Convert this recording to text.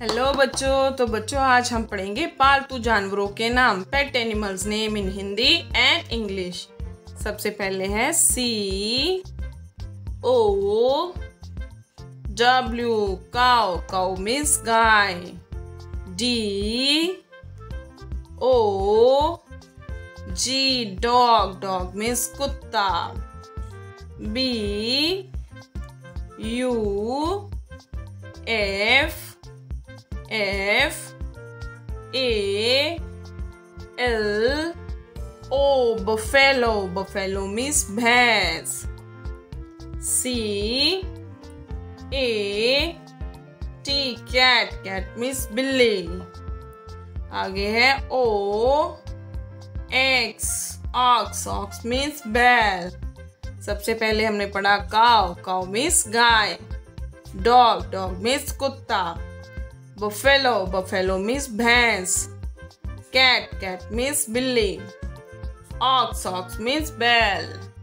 Hello बच्चों, तो बच्चों आज हम पढ़ेंगे पालतू जानवरों के नाम, pet animals name in Hindi and English. सबसे पहले है C O W cow, cow means गाय। D O G dog, dog means कुत्ता। B U F F A L O buffalo, buffalo means भैंस। C A T cat, cat means बिल्ली। आगे है O X ox, ox means बैल। सबसे पहले हमने पढ़ा काऊ, काऊ मीन्स गाय। डॉग, डॉग मीन्स कुत्ता। बफेलो, बफेलो मीन्स भैंस। कैट, कैट मीन्स बिल्ली। ऑक्स, ऑक्स मीन्स बैल।